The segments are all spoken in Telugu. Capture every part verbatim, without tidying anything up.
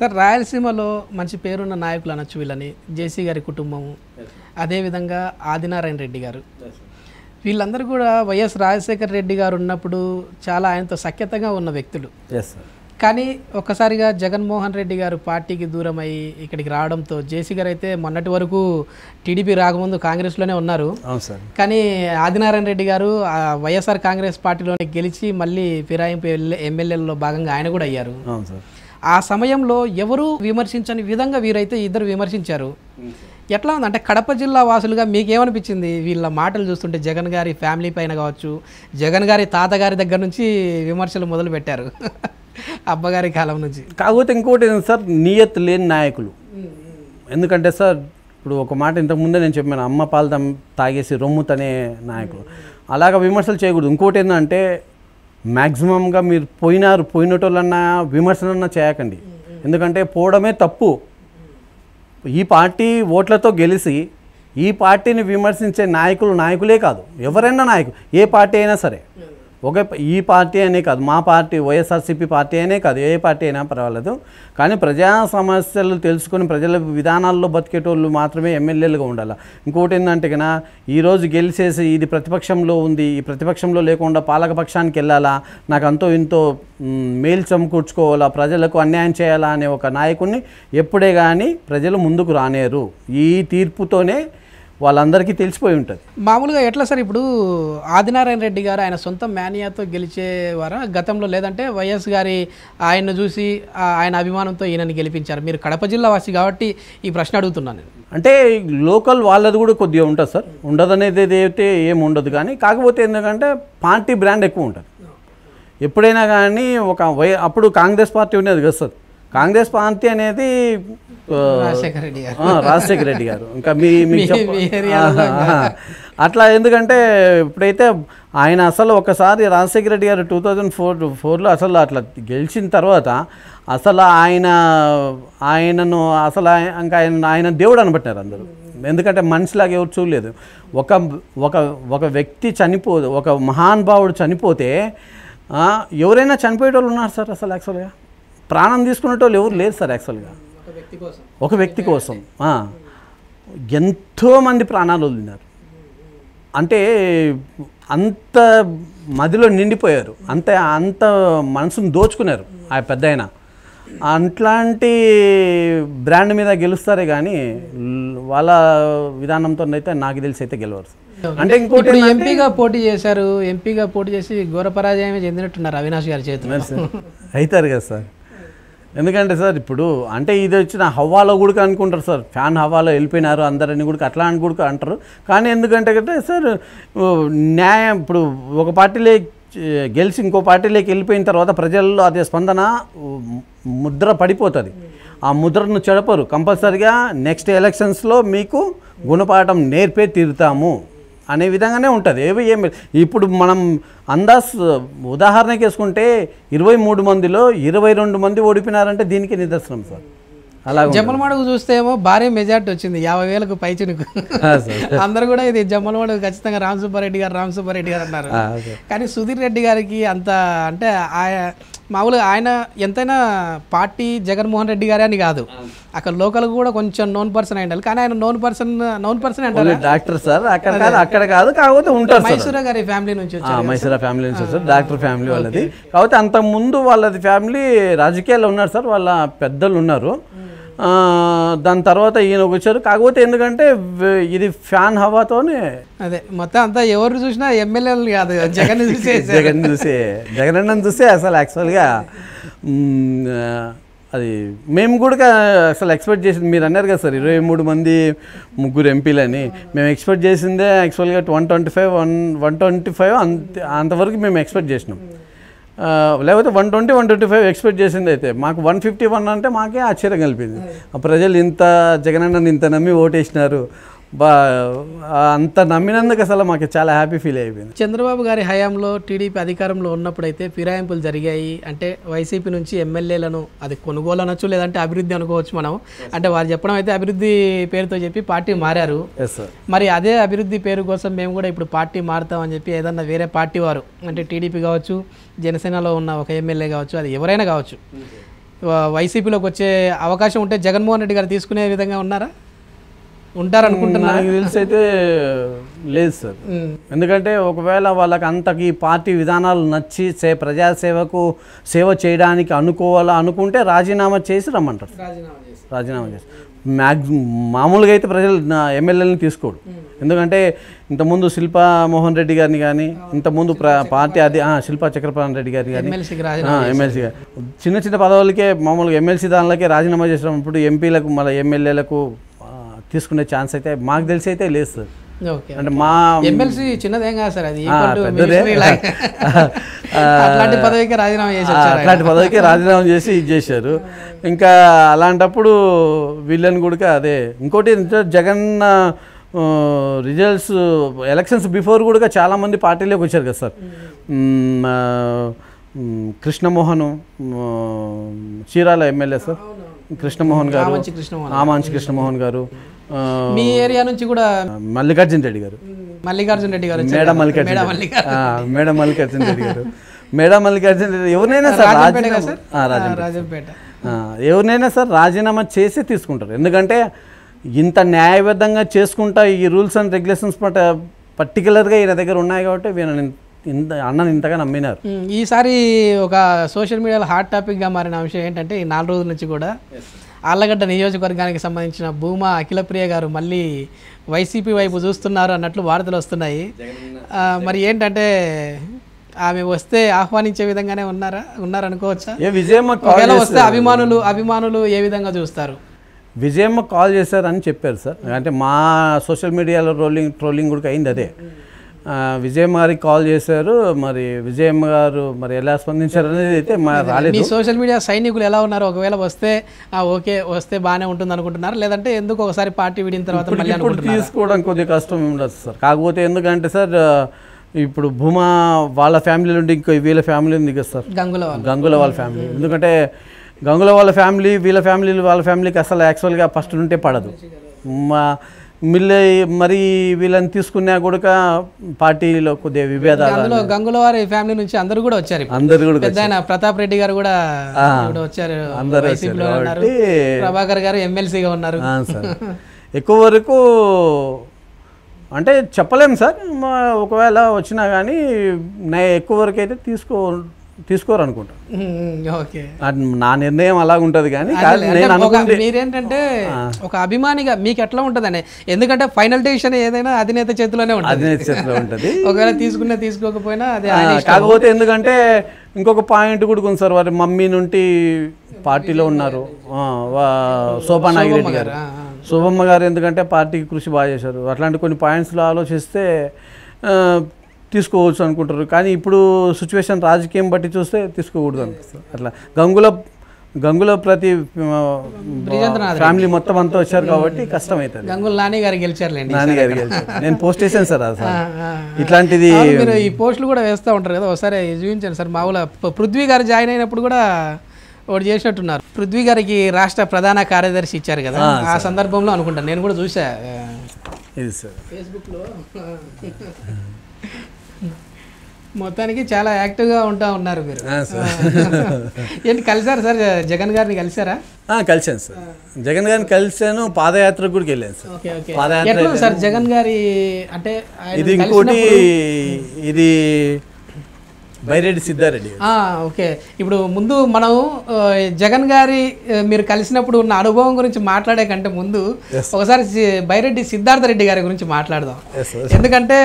సార్ రాయలసీమలో మంచి పేరున్న నాయకులు అనొచ్చు వీళ్ళని, జేసీ గారి కుటుంబము, అదేవిధంగా ఆదినారాయణ రెడ్డి గారు, వీళ్ళందరూ కూడా వైఎస్ రాజశేఖర రెడ్డి గారు ఉన్నప్పుడు చాలా ఆయనతో సఖ్యతగా ఉన్న వ్యక్తులు. కానీ ఒక్కసారిగా జగన్మోహన్ రెడ్డి గారు పార్టీకి దూరమై ఇక్కడికి రావడంతో, జేసీ గారు అయితే మొన్నటి వరకు టీడీపీ రాకముందు కాంగ్రెస్లోనే ఉన్నారు, కానీ ఆదినారాయణ రెడ్డి గారు వైఎస్ఆర్ కాంగ్రెస్ పార్టీలోనే గెలిచి మళ్ళీ ఫిరాయింపు ఎమ్మెల్యేలలో భాగంగా ఆయన కూడా అయ్యారు. ఆ సమయంలో ఎవరు విమర్శించని విధంగా వీరైతే ఇద్దరు విమర్శించారు. ఎట్లా ఉందంటే కడప జిల్లా వాసులుగా మీకేమనిపించింది వీళ్ళ మాటలు చూస్తుంటే? జగన్ గారి ఫ్యామిలీ పైన కావచ్చు, జగన్ గారి తాతగారి దగ్గర నుంచి విమర్శలు మొదలు పెట్టారు అబ్బగారి కాలం నుంచి. కాకపోతే ఇంకోటి ఏంటంటే సార్, నియత్ లేని నాయకులు. ఎందుకంటే సార్ ఇప్పుడు ఒక మాట ఇంతకుముందే నేను చెప్పాను, అమ్మ పాలు తమ్ తాగేసి రొమ్ము తనే నాయకులు, అలాగ విమర్శలు చేయకూడదు. ఇంకోటి ఏంటంటే మ్యాక్సిమంగా మీరు పోయినారు, పోయినటోళ్ళన్నా విమర్శలన్నా చేయకండి. ఎందుకంటే పోవడమే తప్పు. ఈ పార్టీ ఓట్లతో గెలిచి ఈ పార్టీని విమర్శించే నాయకులు నాయకులే కాదు, ఎవరైనా నాయకులు, ఏ పార్టీ అయినా సరే, ఒకే ఈ పార్టీ అనే కాదు, మా పార్టీ వైఎస్ఆర్సీపీ పార్టీ అనే కాదు, ఏ పార్టీ అయినా పర్వాలేదు, కానీ ప్రజా సమస్యలు తెలుసుకొని ప్రజల విధానాల్లో బతికేటోళ్ళు మాత్రమే ఎమ్మెల్యేలుగా ఉండాలి. ఇంకోటి ఏంటంటే కన్నా ఈరోజు గెలిచేసి ఇది ప్రతిపక్షంలో ఉంది, ఈ ప్రతిపక్షంలో లేకుండా పాలకపక్షానికి వెళ్ళాలా, నాకు అంతో ఇంతో మేలు సమకూర్చుకోవాలా, ప్రజలకు అన్యాయం చేయాలా అనే ఒక నాయకుడిని ఎప్పుడే కానీ ప్రజలు ముందుకు రానేరు. ఈ తీర్పుతోనే వాళ్ళందరికీ తెలిసిపోయి ఉంటుంది. మామూలుగా ఎట్లా సార్, ఇప్పుడు ఆదినారాయణ రెడ్డి గారు ఆయన సొంత మేనియాతో గెలిచేవారా గతంలో, లేదంటే వైఎస్ గారి ఆయన్ను చూసి ఆయన అభిమానంతో ఈయనని గెలిపించారు? మీరు కడప జిల్లా వాసి కాబట్టి ఈ ప్రశ్న అడుగుతున్నాను. అంటే లోకల్ వాళ్ళది కూడా కొద్దిగా ఉంటుంది సార్, ఉండదనేది ఏదైతే ఏమి ఉండదు, కానీ కాకపోతే ఎందుకంటే పార్టీ బ్రాండ్ ఎక్కువ ఉంటుంది. ఎప్పుడైనా కానీ ఒక వై అప్పుడు కాంగ్రెస్ పార్టీ ఉండేది కదా సార్, కాంగ్రెస్ పార్టీ అనేది రాజశేఖర రెడ్డి గారు ఇంకా మీ అట్లా. ఎందుకంటే ఇప్పుడైతే ఆయన అసలు ఒకసారి రాజశేఖర రెడ్డి గారు టూ థౌజండ్ ఫోర్ ఫోర్లో అసలు అట్లా గెలిచిన తర్వాత అసలు ఆయన ఆయనను అసలు ఇంకా ఆయన ఆయన దేవుడు అనబట్టారు అందరూ. ఎందుకంటే మనిషిలాగా ఎవరు చూడలేదు. ఒక ఒక ఒక వ్యక్తి చనిపో ఒక మహానుభావుడు చనిపోతే ఎవరైనా చనిపోయేటోళ్ళు ఉన్నారు సార్, అసలు యాక్చువల్గా ప్రాణం తీసుకునేటోళ్ళు ఎవరు లేరు సార్. యాక్చువల్గా ఒక వ్యక్తి కోసం ఎంతోమంది ప్రాణాలు వదిలినారు, అంటే అంత మదిలో నిండిపోయారు, అంత అంత మనసును దోచుకున్నారు ఆ పెద్ద ఆయన. అట్లాంటి బ్రాండ్ మీద గెలుస్తారే కానీ వాళ్ళ విధానంతో అయితే నాకు తెలిసి అయితే గెలవరు. అంటే ఇంకోటి ఎంపీగా పోటీ చేశారు, ఎంపీగా పోటీ చేసి ఘోర పరాజయమే చెందినట్టున్నారు అవినాష్ గారి చేతిలో అవుతారు కదా సార్. ఎందుకంటే సార్ ఇప్పుడు అంటే ఇది వచ్చిన హవాలో కూడా అనుకుంటారు సార్, ఫ్యాన్ హవాలో వెళ్ళిపోయినారు అందరని కూడా అట్లా అని కూడా అంటారు. కానీ ఎందుకంటే కంటే సార్ న్యాయం, ఇప్పుడు ఒక పార్టీలో గెలిచి ఇంకో పార్టీలోకి వెళ్ళిపోయిన తర్వాత ప్రజల్లో అదే స్పందన ముద్ర పడిపోతుంది. ఆ ముద్రను చెడపరు, కంపల్సరిగా నెక్స్ట్ ఎలక్షన్స్లో మీకు గుణపాఠం నేర్పే తీరుతాము అనే విధంగానే ఉంటుంది. ఏవి ఏమి ఇప్పుడు మనం అందాస్ ఉదాహరణకి వేసుకుంటే ఇరవై మూడు మందిలో ఇరవై రెండు మంది ఓడిపోయినారంటే దీనికి నిదర్శనం సార్. అలాగే జమ్మలమడుగు చూస్తే ఏమో భారీ మెజార్టీ వచ్చింది, యాభై వేలకు పైచినుకు. అందరు కూడా ఇది జమ్మలమడుగు ఖచ్చితంగా రామ్ సుబ్బారెడ్డి గారు రామ్ సుబ్బారెడ్డి గారు అన్నారు, కానీ సుధీర్ రెడ్డి గారికి అంత అంటే ఆయా మామూలుగా ఆయన ఎంతైనా పార్టీ జగన్మోహన్ రెడ్డి గారే అని కాదు, అక్కడ లోకల్ కూడా కొంచెం నోన్ పర్సన్ అయ్యాలి, కానీ ఆయన నోన్ పర్సన్ నోన్ పర్సన్ అంటారు డాక్టర్ సార్. అక్కడ అక్కడ కాదు, కాకపోతే ఉంటారు మైసూరా గారి ఫ్యామిలీ నుంచి వచ్చారు, మైసూరా ఫ్యామిలీ నుంచి వచ్చారు, డాక్టర్ ఫ్యామిలీ వాళ్ళది. కాకపోతే అంతకుముందు వాళ్ళది ఫ్యామిలీ రాజకీయాల్లో ఉన్నారు సార్, వాళ్ళ పెద్దలు ఉన్నారు, దాని తర్వాత ఈయన వచ్చారు. కాకపోతే ఎందుకంటే ఇది ఫ్యాన్ హవాతోనే అదే మొత్తం అంతా ఎవరు చూసినా ఎమ్మెల్యేలు కాదు, జగన్ చూసే జగన్ చూసే జగన్ అన్నని చూసే అసలు యాక్చువల్గా అది మేము కూడా అసలు ఎక్స్పెక్ట్ చేసింది. మీరు అన్నారు కదా సార్ ఇరవై మూడు మంది ముగ్గురు ఎంపీలని, మేము ఎక్స్పెక్ట్ చేసిందే యాక్చువల్గా one twenty five one one twenty five అంత అంతవరకు మేము ఎక్స్పెక్ట్ చేసినాం, లేకపోతే one twenty one twenty five expect చేసింది. అయితే మాకు వన్ ఫిఫ్టీ వన్ అంటే మాకే ఆశ్చర్యం కలిపింది, ప్రజలు ఇంత జగనన్న ఇంత నమ్మి ఓటేసినారు, బా అంత నమ్మినందుకు అసలు మాకు చాలా హ్యాపీ ఫీల్ అయిపోయింది. చంద్రబాబు గారి హయాంలో టీడీపీ అధికారంలో ఉన్నప్పుడైతే ఫిరాయింపులు జరిగాయి, అంటే వైసీపీ నుంచి ఎమ్మెల్యేలను అది కొనుగోలు అనొచ్చు, లేదంటే అభివృద్ధి అనుకోవచ్చు మనం, అంటే వారు చెప్పడం అయితే అభివృద్ధి పేరుతో చెప్పి పార్టీ మారారు. మరి అదే అభివృద్ధి పేరు కోసం మేము కూడా ఇప్పుడు పార్టీ మారుతామని చెప్పి ఏదన్నా వేరే పార్టీ వారు, అంటే టీడీపీ కావచ్చు, జనసేనలో ఉన్న ఒక ఎమ్మెల్యే కావచ్చు, అది ఎవరైనా కావచ్చు, వైసీపీలోకి వచ్చే అవకాశం ఉంటే జగన్మోహన్ రెడ్డి గారు తీసుకునే విధంగా ఉన్నారా, ఉంటారనుకుంటున్నారా? నాకు తెలిసి అయితే లేదు సార్. ఎందుకంటే ఒకవేళ వాళ్ళకి అంతకి పార్టీ విధానాలు నచ్చి సే ప్రజాసేవకు సేవ చేయడానికి అనుకోవాలా అనుకుంటే రాజీనామా చేసి రమ్మంటారు. రాజీనామా చేసి రాజీనామా చేసి మ్యాక్సిమం మామూలుగా అయితే ప్రజలు ఎమ్మెల్యేలను తీసుకోడు. ఎందుకంటే ఇంతకుముందు శిల్పా మోహన్ రెడ్డి గారిని కానీ, ఇంతకుముందు ప్ర పార్టీ అది శిల్పా చక్రపాణి రెడ్డి గారిని కానీ ఎమ్మెల్సీ గారు చిన్న చిన్న పదవులకే మామూలుగా ఎమ్మెల్సీ దానిలకే రాజీనామా చేసిన ఇప్పుడు ఎంపీలకు మళ్ళీ ఎమ్మెల్యేలకు తీసుకునే ఛాన్స్ అయితే మాకు తెలిసి అయితే లేదు సార్. అంటే మా ఎమ్మెల్సీ చిన్నదేం కాదు సార్, అది అట్లాంటి పదవికి రాజీనామా చేశారు అట్లాంటి పదవికి రాజీనామా చేసి ఇది చేశారు. ఇంకా అలాంటప్పుడు వీళ్ళని కూడా అదే ఇంకోటి జగన్ రిజల్ట్స్ ఎలక్షన్స్ బిఫోర్ కూడా చాలామంది పార్టీలోకి వచ్చారు కదా sir. Krishnamohan Chirala MLA sir, Krishnamohan గారు, ఆమంచి కృష్ణమోహన్ గారు, మీ ఏరియా నుంచి కూడా మల్లికార్జున రెడ్డి గారు, మల్లికార్జున రెడ్డి గారు, మేడం మల్లికార్జున మేడం మల్లికార్జున రెడ్డి గారు మేడం మల్లికార్జున రెడ్డి ఎవరినైనా సార్ రాజంపేట ఎవరినైనా సార్ రాజీనామా చేసి తీసుకుంటారు. ఎందుకంటే ఇంత న్యాయబద్ధంగా చేసుకుంటా ఈ రూల్స్ అండ్ రెగ్యులేషన్స్ పట్ట పర్టికులర్గా ఈయన దగ్గర ఉన్నాయి కాబట్టి వీళ్ళని ఇంత అన్నని ఇంతగా నమ్మినారు. ఈసారి ఒక సోషల్ మీడియాలో హాట్ టాపిక్గా మారిన అంశం ఏంటంటే ఈ నాలుగు రోజుల నుంచి కూడా ఆళ్లగడ్డ నియోజకవర్గానికి సంబంధించిన భూమా అఖిల ప్రియ గారు మళ్ళీ వైసీపీ వైపు చూస్తున్నారు అన్నట్లు వార్తలు వస్తున్నాయి. మరి ఏంటంటే ఆమె వస్తే ఆహ్వానించే విధంగానే ఉన్నారా ఉన్నారనుకోవచ్చా? ఏ విజయమ్మ వస్తే అభిమానులు అభిమానులు ఏ విధంగా చూస్తారు? విజయమ్మ కాల్ చేశారని చెప్పారు సార్. అంటే మా సోషల్ మీడియాలో ట్రోలింగ్ ట్రోలింగ్ కూడా అయింది. అదే విజయమ్మ గారికి కాల్ చేశారు, మరి విజయమ్మ గారు మరి ఎలా స్పందించారు అనేది అయితే మా రాలేదు. సోషల్ మీడియా సైనికులు ఎలా ఉన్నారు? ఒకవేళ వస్తే ఓకే వస్తే బాగానే ఉంటుంది అనుకుంటున్నారు, లేదంటే ఎందుకు ఒకసారి పార్టీ విడిన తర్వాత తీసుకోవడం కొద్దిగా కష్టం ఉండదు సార్. కాకపోతే ఎందుకంటే సార్ ఇప్పుడు భూమా వాళ్ళ ఫ్యామిలీ నుండి ఇంకో వీళ్ళ ఫ్యామిలీ ఉంది కదా సార్, గంగుల గంగుల వాళ్ళ ఫ్యామిలీ. ఎందుకంటే గంగుల వాళ్ళ ఫ్యామిలీ వీళ్ళ ఫ్యామిలీ వాళ్ళ ఫ్యామిలీకి అసలు యాక్చువల్గా ఫస్ట్ నుంటే పడదు. మా మిల్లే మరి వీళ్ళని తీసుకున్నా కూడా పార్టీలో కొద్దిగా విభేదాలు. గంగులవారి ఫ్యామిలీ నుంచి అందరూ కూడా వచ్చారు, అందరు కూడా పెద్దాయన ప్రతాప్ రెడ్డి గారు కూడా వచ్చారు, ప్రభాకర్ గారు ఎమ్మెల్సీగా ఉన్నారు. ఎక్కువ వరకు అంటే చెప్పలేము సార్, ఒకవేళ వచ్చినా కానీ నా ఎక్కువ వరకు అయితే తీసుకో తీసుకోరు అనుకుంటా. నా నిర్ణయం అలాగ ఉంటుంది. కానీ మీరేంటంటే ఒక అభిమానిగా మీకు ఎట్లా ఉంటుంది? ఎందుకంటే ఫైనల్ డెసిషన్ ఏదైనా అధినేత చేతిలోనే ఉంటుంది, ఒకవేళ తీసుకున్నా తీసుకోకపోయినా. కాకపోతే ఎందుకంటే ఇంకొక పాయింట్ కూడా ఉంది సార్, వారి మమ్మీ నుండి పార్టీలో ఉన్నారు శోభా నాగిరెడ్డి గారు, శోభమ్మ గారు. ఎందుకంటే పార్టీకి కృషి బాగా చేశారు. అట్లాంటి కొన్ని పాయింట్స్లో ఆలోచిస్తే తీసుకోవచ్చు అనుకుంటారు. కానీ ఇప్పుడు సిచ్యువేషన్ రాజకీయం బట్టి చూస్తే తీసుకోకూడదు అనిపిస్తుంది. అట్లా గంగుల గంగుల ప్రతి ఫ్యామిలీ మొత్తం అంతా వచ్చారు కాబట్టి కష్టం అవుతుంది. గంగుల నాని గారు గెలిచారులేండి, నాని గారు గెలిచారు. నేను పోస్ట్ చేశాను సార్ అసలు ఇట్లాంటిది. ఈ పోస్టులు కూడా వేస్తూ ఉంటారు కదా, ఒకసారి చూపించాను సార్. మామూలుగా పృథ్వీ గారు జాయిన్ అయినప్పుడు కూడా ఒకటి చేసినట్టున్నారు. పృథ్వీ గారికి రాష్ట్ర ప్రధాన కార్యదర్శి ఇచ్చారు కదా, ఆ సందర్భంలో అనుకుంటాను నేను కూడా చూసా ఇది సార్ ఫేస్బుక్లో. మొత్తానికి చాలా యాక్టివ్గా ఉంటా ఉన్నారు మీరు. ఏంటి కలిసారు సార్ జగన్ గారిని? కలిసారా? కలిసాను సార్, జగన్ గారిని కలిసాను. పాదయాత్రకు కూడా వెళ్ళాను సార్. పాదయాత్ర సార్ జగన్ గారి అంటే ఇది ఇంకోటి ఇది బైరెడ్డి సిద్ధారెడ్డి. ఓకే, ఇప్పుడు ముందు మనం జగన్ గారి మీరు కలిసినప్పుడు ఉన్న అనుభవం గురించి మాట్లాడే కంటే ముందు ఒకసారి బైరెడ్డి సిద్ధార్థ రెడ్డి గారి గురించి మాట్లాడదాం. ఎందుకంటే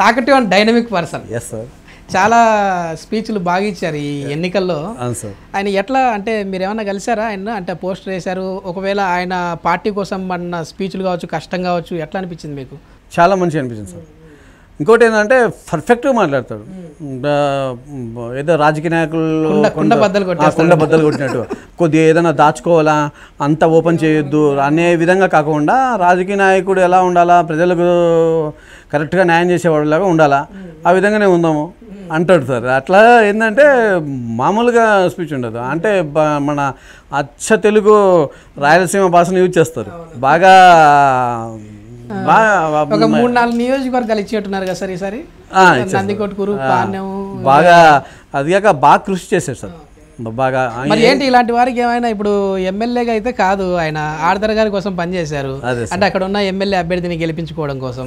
టాకటివ్ అండ్ డైనమిక్ పర్సన్, చాలా స్పీచ్లు బాగా ఇచ్చారు ఈ ఎన్నికల్లో. ఆయన ఎట్లా అంటే మీరు ఏమన్నా కలిసారా ఆయన? అంటే పోస్టర్ వేశారు, ఒకవేళ ఆయన పార్టీ కోసం మన స్పీచ్లు కావచ్చు, కష్టం కావచ్చు, ఎట్లా అనిపించింది మీకు? చాలా మంచిగా అనిపించింది సార్. ఇంకోటి ఏంటంటే పర్ఫెక్ట్గా మాట్లాడతాడు. ఏదో రాజకీయ నాయకులు కొండ బద్దలు కొండ బద్దలు కొట్టినట్టు కొద్దిగా ఏదైనా దాచుకోవాలా, అంతా ఓపెన్ చేయొద్దు అనే విధంగా కాకుండా రాజకీయ నాయకుడు ఎలా ఉండాలా, ప్రజలకు కరెక్ట్గా న్యాయం చేసేవాళ్ళలాగా ఉండాలా, ఆ విధంగానే ఉందాము అంటాడు సార్. అట్లా ఏంటంటే మామూలుగా స్పీచ్ ఉండదు. అంటే మన అచ్చ తెలుగు రాయలసీమ భాషను యూజ్ చేస్తారు బాగా. ఒక మూడు నాలుగు నియోజకవర్గాలు ఇచ్చేట్టున్నారు కదా సార్ ఈసారి, నందికొట్కూరు, బాగా అది కాక బాగా కృషి చేశారు సార్. బాగా మరి ఏంటి ఇలాంటి వారికి ఏమైనా ఇప్పుడు ఎమ్మెల్యేగా అయితే కాదు, ఆయన ఆర్దర్ గారి కోసం పనిచేశారు అంటే అక్కడ ఉన్న ఎమ్మెల్యే అభ్యర్థిని గెలిపించుకోవడం కోసం.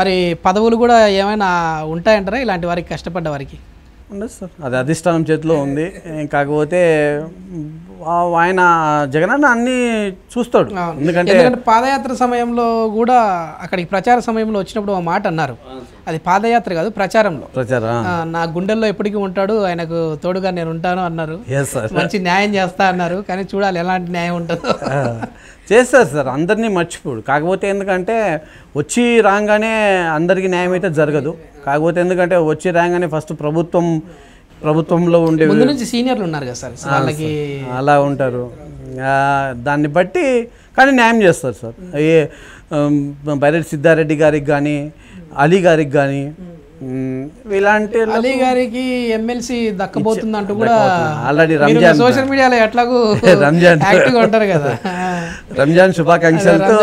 మరి పదవులు కూడా ఏమైనా ఉంటాయంటారా ఇలాంటి వారికి, కష్టపడ్డ వారికి? ఉండదు సార్, అది అధిష్టానం చేతిలో ఉంది. కాకపోతే ఆయన జగన్ అన్న అన్ని చూస్తాడు. ఎందుకంటే పాదయాత్ర సమయంలో కూడా అక్కడికి ప్రచార సమయంలో వచ్చినప్పుడు ఒక మాట అన్నారు, అది పాదయాత్ర కాదు ప్రచారంలో, ప్రచారం నా గుండెల్లో ఎప్పటికీ ఉంటాడు, ఆయనకు తోడుగా నేను ఉంటాను అన్నారు. మంచి న్యాయం చేస్తా అన్నారు, కానీ చూడాలి ఎలాంటి న్యాయం ఉంటుందో. చేస్తారు సార్, అందరినీ మర్చిపోడు. కాకపోతే ఎందుకంటే వచ్చి రాగానే అందరికీ న్యాయం అయితే జరగదు. కాకపోతే ఎందుకంటే వచ్చి రాగానే ఫస్ట్ ప్రభుత్వం ప్రభుత్వంలో ఉండే సీనియర్లు ఉన్నారు కదా సార్, వాళ్ళకి అలా ఉంటారు, దాన్ని బట్టి కానీ న్యాయం చేస్తారు సార్. ఏ బైరెడ్డి సిద్ధారెడ్డి గారికి కానీ అలీ గారికి కానీ ఇలాంటి అలీ గారికి ఎమ్మెల్సీ దక్కబోతుంది అంటూ కూడా ఆల్రెడీ రంజాన్ సోషల్ మీడియాలో ఎట్లాగూ రంజాన్ యాక్టివ్‌గా ఉంటారు కదా, రంజాన్ శుభాకాంక్షలతో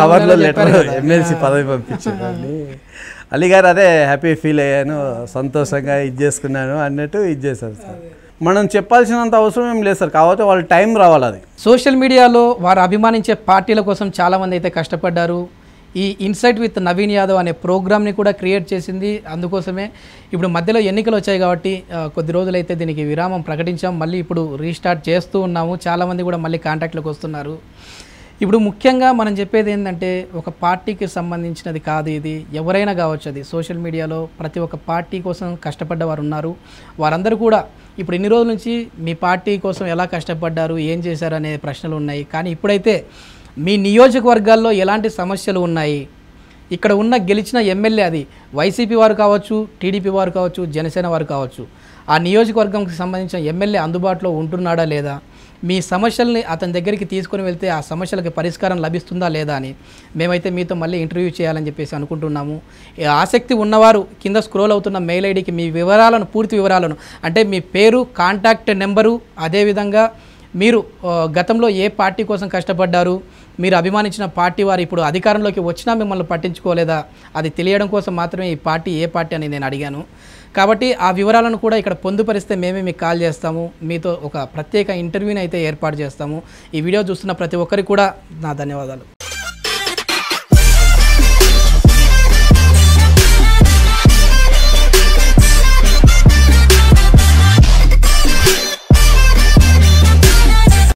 కవర్లో లెటర్ ఎమ్మెల్సీ పదవి పంపించారండి అలీ గారు. అదే హ్యాపీ ఫీల్ అయ్యాను, సంతోషంగా ఇది చేసుకున్నాను అన్నట్టు ఇది చేశారు సార్. మనం చెప్పాల్సినంత అవసరం ఏం లేదు సార్, కాకపోతే వాళ్ళ టైం రావాలి. అది సోషల్ మీడియాలో వారు అభిమానించే పార్టీల కోసం చాలామంది అయితే కష్టపడ్డారు. ఈ ఇన్సైట్ విత్ నవీన్ యాదవ్ అనే ప్రోగ్రామ్ని కూడా క్రియేట్ చేసింది అందుకోసమే. ఇప్పుడు మధ్యలో ఎన్నికలు వచ్చాయి కాబట్టి కొద్ది రోజులైతే దీనికి విరామం ప్రకటించాం, మళ్ళీ ఇప్పుడు రీస్టార్ట్ చేస్తూ ఉన్నాము. చాలామంది కూడా మళ్ళీ కాంటాక్ట్లోకి వస్తున్నారు. ఇప్పుడు ముఖ్యంగా మనం చెప్పేది ఏంటంటే ఒక పార్టీకి సంబంధించినది కాదు ఇది, ఎవరైనా కావచ్చు. అది సోషల్ మీడియాలో ప్రతి ఒక్క పార్టీ కోసం కష్టపడ్డ వారు ఉన్నారు. వారందరూ కూడా ఇప్పుడు ఇన్ని రోజుల నుంచి మీ పార్టీ కోసం ఎలా కష్టపడ్డారు, ఏం చేశారు అనే ప్రశ్నలు ఉన్నాయి. కానీ ఇప్పుడైతే మీ నియోజకవర్గాల్లో ఎలాంటి సమస్యలు ఉన్నాయి, ఇక్కడ ఉన్న గెలిచిన ఎమ్మెల్యే అది వైసీపీ వారు కావచ్చు, టీడీపీ వారు కావచ్చు, జనసేన వారు కావచ్చు, ఆ నియోజకవర్గంకి సంబంధించిన ఎమ్మెల్యే అందుబాటులో ఉంటున్నాడా లేదా, మీ సమస్యల్ని అతని దగ్గరికి తీసుకొని వెళ్తే ఆ సమస్యలకు పరిష్కారం లభిస్తుందా లేదా అని మేమైతే మీతో మళ్ళీ ఇంటర్వ్యూ చేయాలని చెప్పేసి అనుకుంటున్నాము. ఆసక్తి ఉన్నవారు కింద స్క్రోల్ అవుతున్న మెయిల్ ఐడికి మీ వివరాలను, పూర్తి వివరాలను, అంటే మీ పేరు, కాంటాక్ట్ నెంబరు, అదేవిధంగా మీరు గతంలో ఏ పార్టీ కోసం కష్టపడ్డారు, మీరు అభిమానించిన పార్టీ వారు ఇప్పుడు అధికారంలోకి వచ్చినా మిమ్మల్ని పట్టించుకోలేదా, అది తెలియడం కోసం మాత్రమే ఈ పార్టీ ఏ పార్టీ అని నేను అడిగాను. కాబట్టి ఆ వివరాలను కూడా ఇక్కడ పొందుపరిస్తే మేమే మీకు కాల్ చేస్తాము, మీతో ఒక ప్రత్యేక ఇంటర్వ్యూని అయితే ఏర్పాటు చేస్తాము. ఈ వీడియో చూస్తున్న ప్రతి ఒక్కరికి కూడా నా ధన్యవాదాలు.